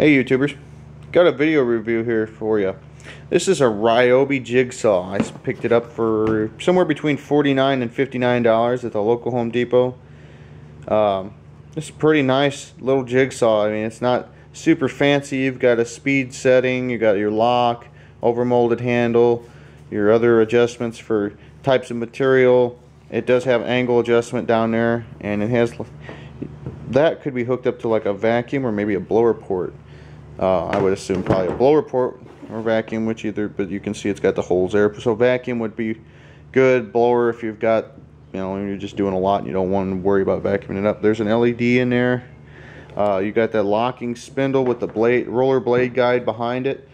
Hey YouTubers, got a video review here for you. This is a Ryobi jigsaw. I picked it up for somewhere between $49 and $59 at the local Home Depot. This is a pretty nice little jigsaw. I mean, it's not super fancy. You've got a speed setting, you got your lock, overmolded handle, your other adjustments for types of material. It does have angle adjustment down there, and it has that could be hooked up to like a vacuum or maybe a blower port. I would assume probably a blower port or vacuum, which either, but you can see it's got the holes there. So vacuum would be good. Blower if you've got, you know, you're just doing a lot and you don't want to worry about vacuuming it up. There's an LED in there. You got that locking spindle with the blade, roller blade guide behind it.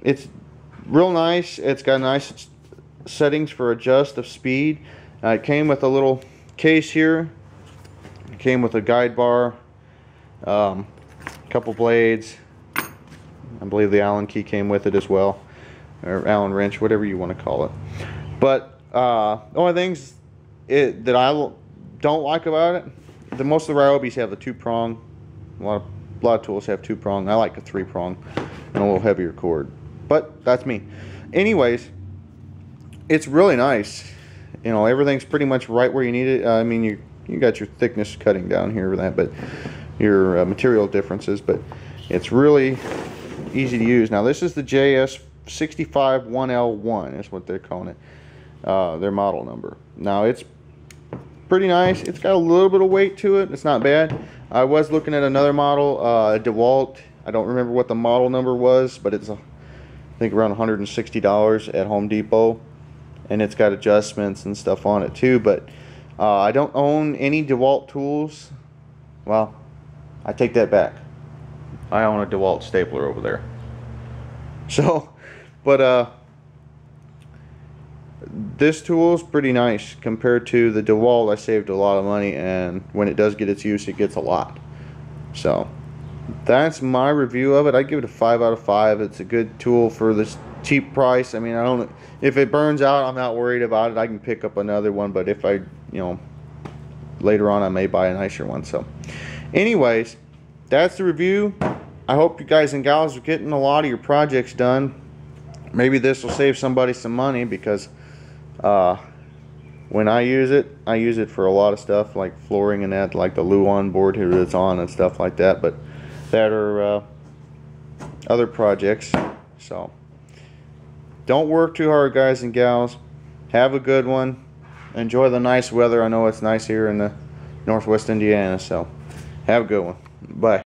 It's real nice. It's got nice settings for adjust of speed. It came with a little case here. It came with a guide bar, a couple blades. I believe the Allen key came with it as well, or Allen wrench, whatever you want to call it. But the only things that I don't like about it, most of the Ryobis have the two-prong. A lot of tools have two-prong. I like a three-prong and a little heavier cord. But that's me. Anyways, it's really nice. You know, everything's pretty much right where you need it. I mean, you got your thickness cutting down here with that, but your material differences. But it's really easy to use. Now this is the JS651L1 is what they're calling it, their model number. Now it's pretty nice. It's got a little bit of weight to it. It's not bad. I was looking at another model, DeWalt. I don't remember what the model number was, but it's I think around $160 at Home Depot, and it's got adjustments and stuff on it too. But I don't own any DeWalt tools. Well, I take that back. I own a DeWalt stapler over there. So, but this tool is pretty nice compared to the DeWalt. I saved a lot of money, and when it does get its use, it gets a lot. So, that's my review of it. I give it a 5 out of 5. It's a good tool for this cheap price. I mean, I don't. If it burns out, I'm not worried about it. I can pick up another one. But if I, you know, later on, I may buy a nicer one. So, anyways, that's the review. I hope you guys and gals are getting a lot of your projects done. Maybe this will save somebody some money, because when I use it for a lot of stuff like flooring and that, like the Luon board here that's on and stuff like that, but that are other projects. So don't work too hard, guys and gals. Have a good one. Enjoy the nice weather. I know it's nice here in the Northwest Indiana, so have a good one. Bye.